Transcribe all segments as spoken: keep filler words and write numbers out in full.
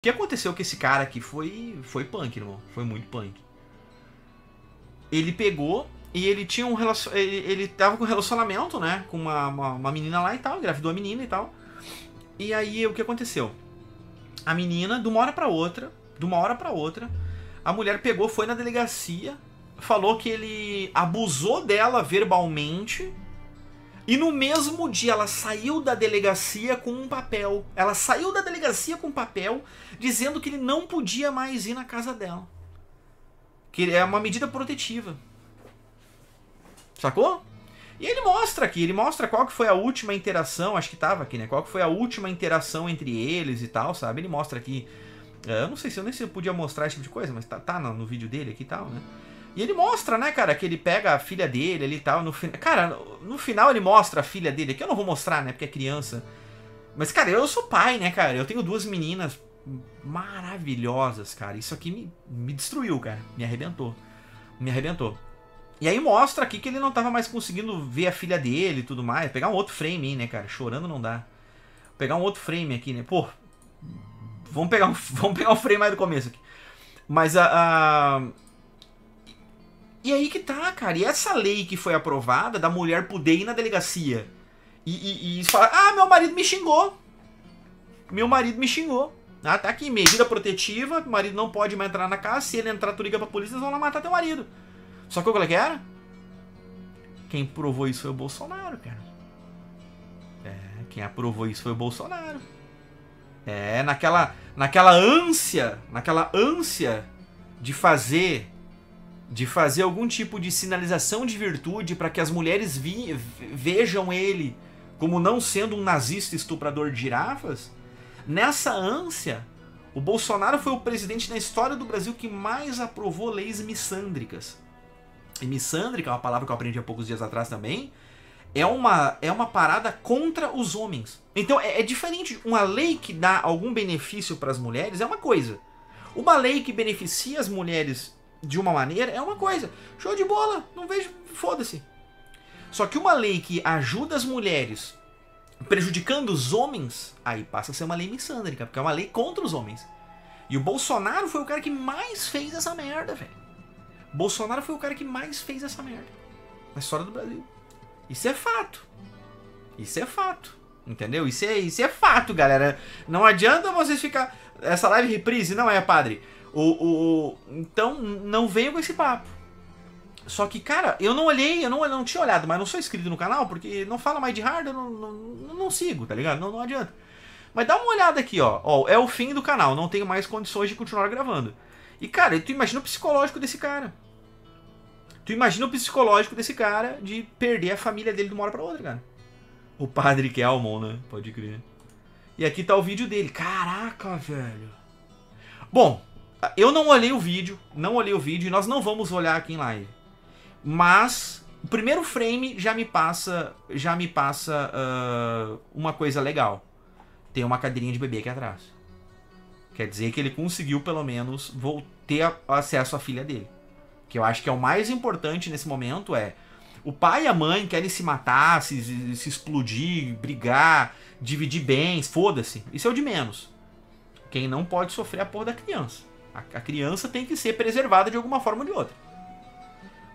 O que aconteceu com esse cara aqui foi, foi punk, irmão. Foi muito punk. Ele pegou e ele tinha um relacionamento. Ele, ele tava com um relacionamento, né? Com uma, uma, uma menina lá e tal. Engravidou a menina e tal. E aí o que aconteceu? A menina, de uma hora pra outra, de uma hora pra outra, a mulher pegou, foi na delegacia, falou que ele abusou dela verbalmente. E no mesmo dia ela saiu da delegacia com um papel. Ela saiu da delegacia com um papel dizendo que ele não podia mais ir na casa dela. Que é uma medida protetiva. Sacou? E ele mostra aqui, ele mostra qual que foi a última interação, acho que tava aqui, né? Qual que foi a última interação entre eles e tal, sabe? Ele mostra aqui, eu não sei se eu nem se eu podia mostrar esse tipo de coisa, mas tá, tá no, no vídeo dele aqui e tal, né? E ele mostra, né, cara, que ele pega a filha dele ali e tal. No fin... Cara, no final ele mostra a filha dele. Aqui eu não vou mostrar, né, porque é criança. Mas, cara, eu sou pai, né, cara? Eu tenho duas meninas maravilhosas, cara. Isso aqui me, me destruiu, cara. Me arrebentou. Me arrebentou. E aí mostra aqui que ele não tava mais conseguindo ver a filha dele e tudo mais. Pegar um outro frame aí, né, cara? Chorando não dá. Pegar um outro frame aqui, né? Pô, vamos pegar um, vamos pegar um frame aí do começo aqui. Mas a... a... E aí que tá, cara. E essa lei que foi aprovada da mulher poder ir na delegacia e, e, e falar: ah, meu marido me xingou. Meu marido me xingou. Ah, tá aqui, medida protetiva, o marido não pode mais entrar na casa. Se ele entrar, tu liga pra polícia, eles vão lá matar teu marido. Só que o que era? Quem provou isso foi o Bolsonaro, cara. É, quem aprovou isso foi o Bolsonaro. É, naquela, naquela ânsia, naquela ânsia de fazer... de fazer algum tipo de sinalização de virtude para que as mulheres vi vejam ele como não sendo um nazista estuprador de girafas, nessa ânsia, o Bolsonaro foi o presidente na história do Brasil que mais aprovou leis missândricas. E missândrica, é uma palavra que eu aprendi há poucos dias atrás também, é uma, é uma parada contra os homens. Então é, é diferente, uma lei que dá algum benefício para as mulheres é uma coisa. Uma lei que beneficia as mulheres de uma maneira é uma coisa, show de bola, não vejo, foda-se. Só que uma lei que ajuda as mulheres prejudicando os homens, aí passa a ser uma lei missândrica, porque é uma lei contra os homens. E o Bolsonaro foi o cara que mais fez essa merda, velho. Bolsonaro foi o cara que mais fez essa merda na história do Brasil. Isso é fato. Isso é fato. Entendeu? Isso é, isso é fato, galera. Não adianta vocês ficar... Essa live reprise não é, padre. O, o, então, não venho com esse papo. Só que, cara, eu não olhei, eu não, eu não tinha olhado, mas não sou inscrito no canal, porque não fala mais de hard, eu não, não, não sigo, tá ligado? Não, não adianta. Mas dá uma olhada aqui, ó. Ó, é o fim do canal, não tenho mais condições de continuar gravando. E, cara, tu imagina o psicológico desse cara. Tu imagina o psicológico desse cara de perder a família dele de uma hora pra outra, cara. O padre Kelmon, né? Pode crer. E aqui tá o vídeo dele. Caraca, velho. Bom... Eu não olhei o vídeo, não olhei o vídeo e nós não vamos olhar aqui em live. Mas o primeiro frame já me passa, já me passa uh, uma coisa legal. Tem uma cadeirinha de bebê aqui atrás. Quer dizer que ele conseguiu pelo menos ter acesso à filha dele. Que eu acho que é o mais importante nesse momento é... O pai e a mãe querem se matar, se, se explodir, brigar, dividir bens, foda-se. Isso é o de menos. Quem não pode sofrer é a porra da criança. A criança tem que ser preservada de alguma forma ou de outra.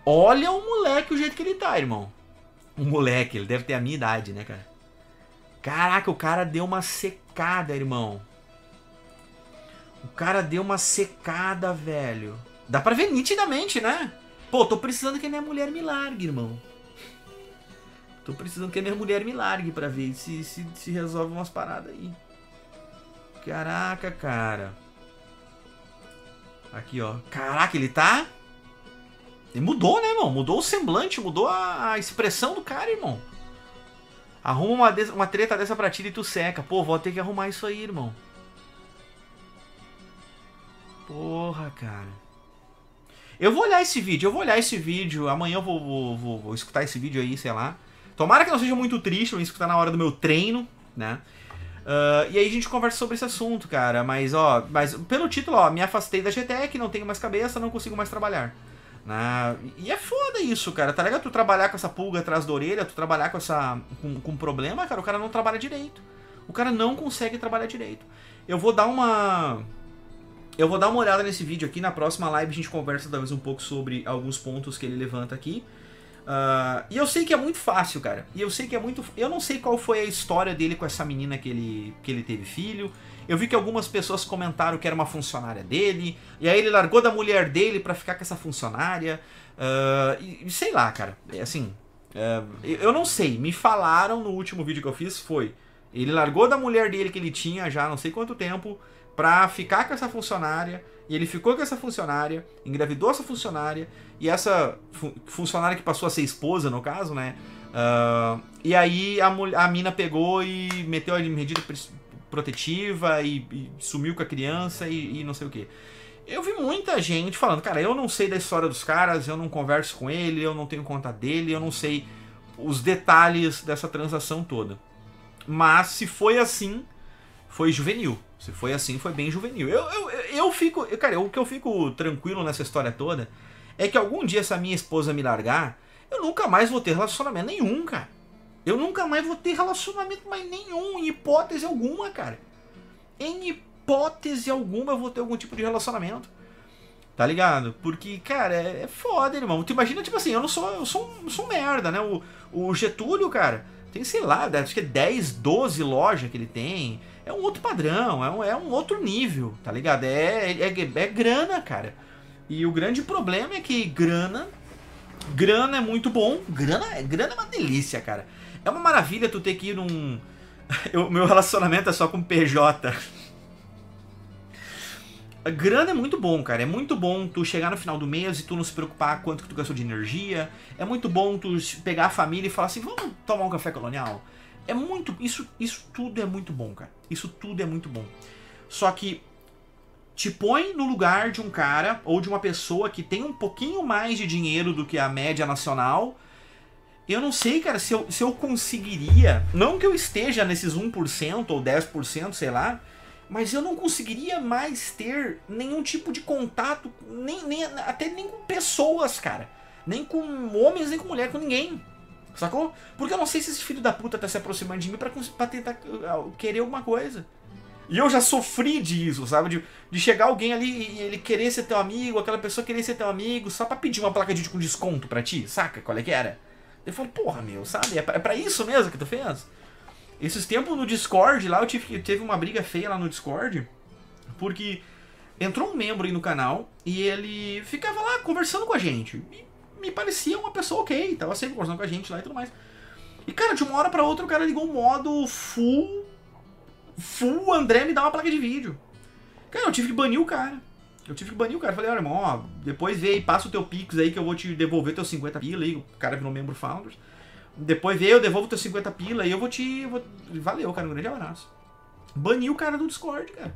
Olha o moleque o jeito que ele tá, irmão. O moleque, ele deve ter a minha idade, né, cara? Caraca, o cara deu uma secada, irmão. O cara deu uma secada, velho. Dá pra ver nitidamente, né? Pô, tô precisando que a minha mulher me largue, irmão. Tô precisando que a minha mulher me largue pra ver se, se, se resolve umas paradas aí. Caraca, cara. Aqui, ó. Caraca, ele tá... Ele mudou, né, irmão? Mudou o semblante, mudou a, a expressão do cara, irmão. Arruma uma, de... uma treta dessa pra ti e tu seca. Pô, vou ter que arrumar isso aí, irmão. Porra, cara. Eu vou olhar esse vídeo, eu vou olhar esse vídeo. Amanhã eu vou, vou, vou, vou escutar esse vídeo aí, sei lá. Tomara que não seja muito triste, eu vou escutar na hora do meu treino, né? Uh, e aí a gente conversa sobre esse assunto, cara, mas ó, mas pelo título, ó, me afastei da G T E C, não tenho mais cabeça, não consigo mais trabalhar. Ah, e é foda isso, cara, tá ligado? Tu trabalhar com essa pulga atrás da orelha, tu trabalhar com essa, com, com problema, cara, o cara não trabalha direito. O cara não consegue trabalhar direito. Eu vou dar uma... Eu vou dar uma olhada nesse vídeo aqui. Na próxima live a gente conversa talvez um pouco sobre alguns pontos que ele levanta aqui. Uh, e eu sei que é muito fácil, cara. E eu sei que é muito... Eu não sei qual foi a história dele com essa menina que ele, que ele teve filho. Eu vi que algumas pessoas comentaram que era uma funcionária dele. E aí ele largou da mulher dele pra ficar com essa funcionária. Uh, e, e sei lá, cara. É assim... Uh, eu não sei. Me falaram no último vídeo que eu fiz, foi... Ele largou da mulher dele que ele tinha já não sei quanto tempo pra ficar com essa funcionária, e ele ficou com essa funcionária, engravidou essa funcionária, e essa fu funcionária que passou a ser esposa, no caso, né? Uh, e aí a, a mina pegou e meteu a medida protetiva e, e sumiu com a criança e, e não sei o quê. Eu vi muita gente falando, cara, eu não sei da história dos caras, eu não converso com ele, eu não tenho conta dele, eu não sei os detalhes dessa transação toda. Mas se foi assim, foi juvenil. Se foi assim, foi bem juvenil. Eu, eu, eu fico... Eu, cara, o que eu fico tranquilo nessa história toda é que algum dia essa minha esposa me largar, eu nunca mais vou ter relacionamento nenhum, cara. Eu nunca mais vou ter relacionamento mais nenhum, em hipótese alguma, cara. Em hipótese alguma eu vou ter algum tipo de relacionamento. Tá ligado? Porque, cara, é, é foda, irmão. Tu imagina, tipo assim, eu não sou... Eu sou, eu sou um merda, né? O, o Getúlio, cara... Tem, sei lá, acho que é dez, doze lojas que ele tem. É um outro padrão, é um, é um outro nível, tá ligado? É, é, é grana, cara. E o grande problema é que grana... Grana é muito bom. Grana, grana é uma delícia, cara. É uma maravilha tu ter que ir num... O meu relacionamento é só com P J. A grana é muito bom, cara. É muito bom tu chegar no final do mês e tu não se preocupar quanto que tu gastou de energia. É muito bom tu pegar a família e falar assim, vamos tomar um café colonial. É muito... Isso, isso tudo é muito bom, cara. Isso tudo é muito bom. Só que te põe no lugar de um cara ou de uma pessoa que tem um pouquinho mais de dinheiro do que a média nacional. Eu não sei, cara, se eu, se eu conseguiria... Não que eu esteja nesses um por cento ou dez por cento, sei lá... Mas eu não conseguiria mais ter nenhum tipo de contato, nem, nem, até nem com pessoas, cara. Nem com homens, nem com mulher, com ninguém. Sacou? Porque eu não sei se esse filho da puta tá se aproximando de mim pra, pra tentar querer alguma coisa. E eu já sofri disso, sabe? De, de chegar alguém ali e ele querer ser teu amigo, aquela pessoa querer ser teu amigo, só pra pedir uma placa de com desconto pra ti, saca? Qual é que era? Eu falo, porra, meu, sabe? É pra, é pra isso mesmo que tu fez? Esses tempos no Discord, lá eu tive, teve uma briga feia lá no Discord, porque entrou um membro aí no canal e ele ficava lá conversando com a gente. Me, me parecia uma pessoa ok, tava sempre conversando com a gente lá e tudo mais. E cara, de uma hora pra outra o cara ligou o modo full, full André me dá uma placa de vídeo. Cara, eu tive que banir o cara. Eu tive que banir o cara. Falei, olha, irmão, ó, depois vê aí, passa o teu Pix aí que eu vou te devolver teus cinquenta pila aí. O cara virou membro Founders. Depois vê, eu devolvo teus cinquenta pila e eu vou te... Vou... Valeu, cara, um grande abraço. Bani o cara do Discord, cara.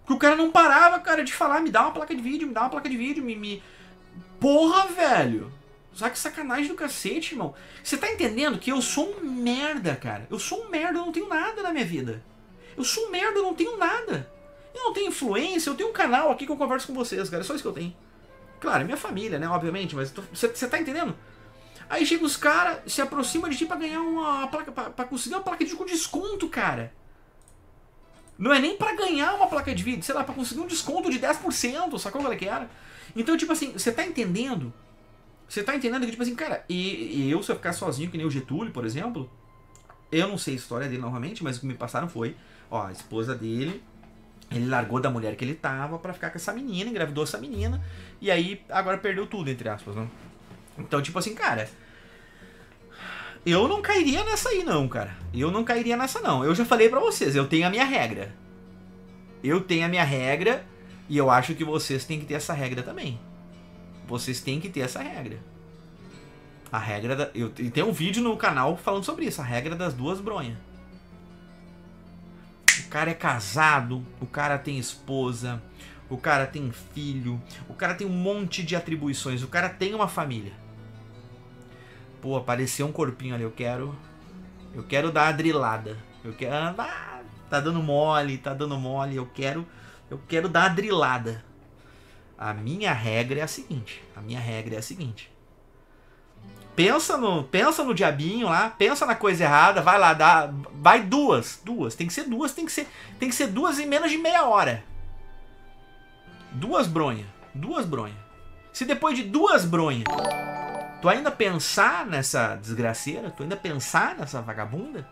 Porque o cara não parava, cara, de falar, me dá uma placa de vídeo, me dá uma placa de vídeo, me... me... Porra, velho. Saca, que sacanagem do cacete, irmão. Você tá entendendo que eu sou um merda, cara. Eu sou um merda, eu não tenho nada na minha vida. Eu sou um merda, eu não tenho nada. Eu não tenho influência, eu tenho um canal aqui que eu converso com vocês, cara. É só isso que eu tenho. Claro, minha família, né, obviamente, mas você tô... tá entendendo? Aí chega os caras, se aproxima de ti pra ganhar uma placa, pra, pra conseguir uma placa de vídeo com desconto, cara. Não é nem pra ganhar uma placa de vídeo, sei lá, pra conseguir um desconto de dez por cento, sacou qual é que era? Então, tipo assim, você tá entendendo? Você tá entendendo que, tipo assim, cara, e, e eu, se eu ficar sozinho, que nem o Getúlio, por exemplo, eu não sei a história dele novamente, mas o que me passaram foi, ó, a esposa dele, ele largou da mulher que ele tava pra ficar com essa menina, engravidou essa menina, e aí agora perdeu tudo, entre aspas, né? Então, tipo assim, cara... Eu não cairia nessa aí não, cara. Eu não cairia nessa não. Eu já falei pra vocês, eu tenho a minha regra. Eu tenho a minha regra e eu acho que vocês têm que ter essa regra também. Vocês têm que ter essa regra. A regra da... Eu... E tem um vídeo no canal falando sobre isso, a regra das duas bronhas. O cara é casado, o cara tem esposa, o cara tem filho, o cara tem um monte de atribuições, o cara tem uma família. Pô, apareceu um corpinho ali, eu quero... Eu quero dar a drilada. Eu quero... Ah, tá dando mole, tá dando mole. Eu quero... Eu quero dar a drilada. A minha regra é a seguinte. A minha regra é a seguinte. Pensa no, pensa no diabinho lá, pensa na coisa errada, vai lá, dá, vai duas, duas, tem que ser duas, tem que ser, tem que ser duas em menos de meia hora. Duas bronha, duas bronha. Se depois de duas bronha, tu ainda pensar nessa desgraceira, tu ainda pensar nessa vagabunda,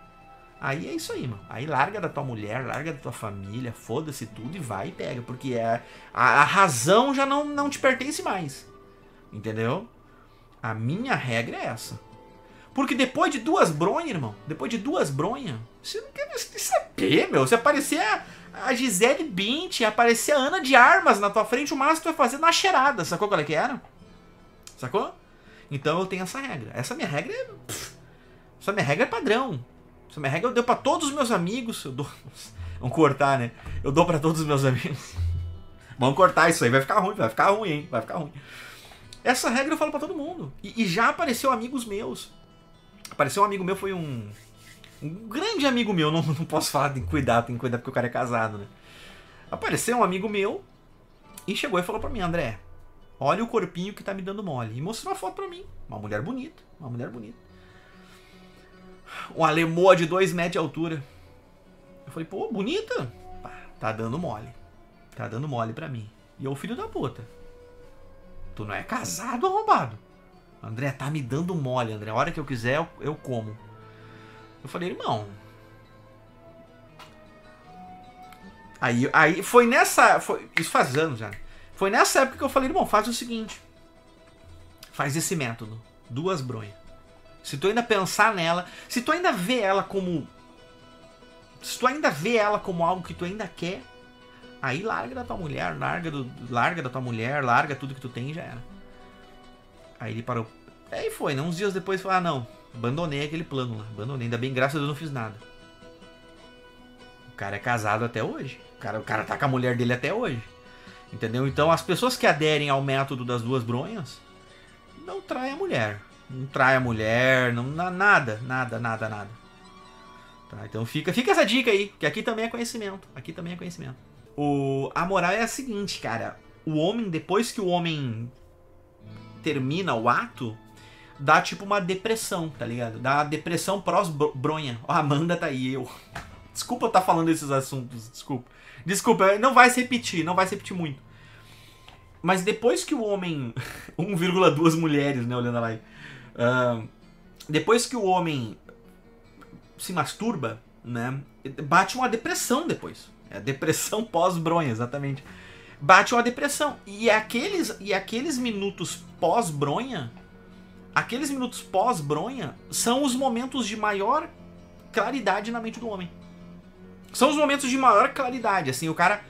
aí é isso aí, mano. Aí larga da tua mulher, larga da tua família, foda-se tudo e vai e pega, porque é, a, a razão já não, não te pertence mais, entendeu? A minha regra é essa. Porque depois de duas bronhas, irmão, depois de duas bronhas, você não quer saber, meu. Se aparecer a, a Gisele Bündchen, aparecer a Ana de Armas na tua frente, o máximo tu vai fazer na cheirada. Sacou qual é que era? Sacou? Então eu tenho essa regra. Essa minha regra é... Pff, essa minha regra é padrão. Essa minha regra eu dou pra todos os meus amigos. Eu dou... Vamos cortar, né? Eu dou pra todos os meus amigos. Vamos cortar isso aí. Vai ficar ruim, vai ficar ruim, hein? Vai ficar ruim. Essa regra eu falo pra todo mundo. E, e já apareceu amigos meus. Apareceu um amigo meu, foi um... Um grande amigo meu. Não, não posso falar, tem que cuidar, tem que cuidar porque o cara é casado, né? Apareceu um amigo meu e chegou e falou pra mim: André, olha o corpinho que tá me dando mole. E mostrou uma foto pra mim. Uma mulher bonita, uma mulher bonita. Uma lemoa de dois metros de altura. Eu falei: pô, bonita? Tá dando mole. Tá dando mole pra mim. E é o filho da puta. Tu não é casado, arrombado. André, tá me dando mole, André. A hora que eu quiser, eu, eu como. Eu falei: irmão. Aí, aí foi nessa... Foi, isso faz anos já. Foi nessa época que eu falei: irmão, faz o seguinte. Faz esse método. Duas bronhas. Se tu ainda pensar nela, se tu ainda vê ela como... Se tu ainda vê ela como algo que tu ainda quer, aí larga da tua mulher, larga, do, larga da tua mulher, larga tudo que tu tem e já era. Aí ele parou. Aí foi, né? Uns dias depois falou: ah, não, abandonei aquele plano lá, abandonei. Ainda bem, graças a Deus, não fiz nada. O cara é casado até hoje. O cara, o cara tá com a mulher dele até hoje. Entendeu? Então as pessoas que aderem ao método das duas bronhas, não trai a mulher. Não trai a mulher, não, nada, nada, nada, nada. Tá, então fica, fica essa dica aí, que aqui também é conhecimento. Aqui também é conhecimento. O, a moral é a seguinte, cara. O homem, depois que o homem termina o ato, dá tipo uma depressão, tá ligado? Dá uma depressão prós-bronha. Ó, a Amanda tá aí, eu... Desculpa eu estar falando esses assuntos, desculpa. Desculpa, não vai se repetir, não vai se repetir muito. Mas depois que o homem... um vírgula duas mulheres, né, olhando a live. Uh, depois que o homem se masturba, né, bate uma depressão depois. É a depressão pós-bronha, exatamente. Bate uma depressão. E aqueles, e aqueles minutos pós-bronha, aqueles minutos pós-bronha são os momentos de maior claridade na mente do homem. São os momentos de maior claridade, assim, o cara...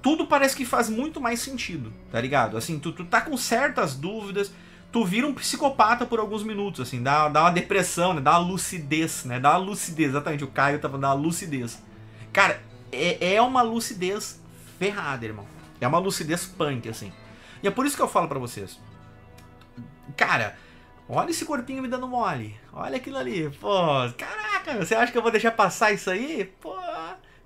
Tudo parece que faz muito mais sentido, tá ligado? Assim, tu, tu tá com certas dúvidas, tu vira um psicopata por alguns minutos, assim, dá, dá uma depressão, né? Dá uma lucidez, né? Dá uma lucidez, exatamente, o Caio tava dando uma lucidez. Cara, é, é uma lucidez ferrada, irmão. É uma lucidez punk, assim. E é por isso que eu falo pra vocês. Cara, olha esse corpinho me dando mole. Olha aquilo ali. Pô, caraca, você acha que eu vou deixar passar isso aí? Pô,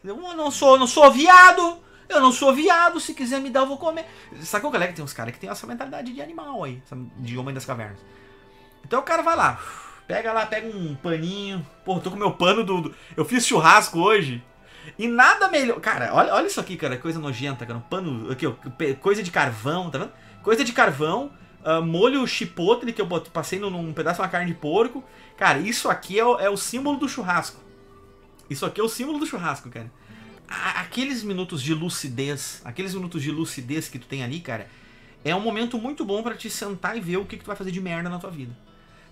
eu não sou, não sou viado. Eu não sou viado. Se quiser me dar, eu vou comer. Sabe qual é que tem uns caras que tem essa mentalidade de animal aí. De homem das cavernas. Então o cara vai lá. Pega lá, pega um paninho. Pô, tô com meu pano do... do... Eu fiz churrasco hoje. E nada melhor... Cara, olha, olha isso aqui, cara. Coisa nojenta, cara. Um pano... Aqui, ó, coisa de carvão, tá vendo? Coisa de carvão. Uh, molho chipotle que eu passei num, num pedaço de uma carne de porco. Cara, isso aqui é o, é o símbolo do churrasco. Isso aqui é o símbolo do churrasco, cara. A, aqueles minutos de lucidez, aqueles minutos de lucidez que tu tem ali, cara, é um momento muito bom pra te sentar e ver o que, que tu vai fazer de merda na tua vida.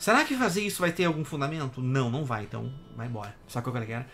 Será que fazer isso vai ter algum fundamento? Não, não vai. Então, vai embora. Sabe o que eu quero?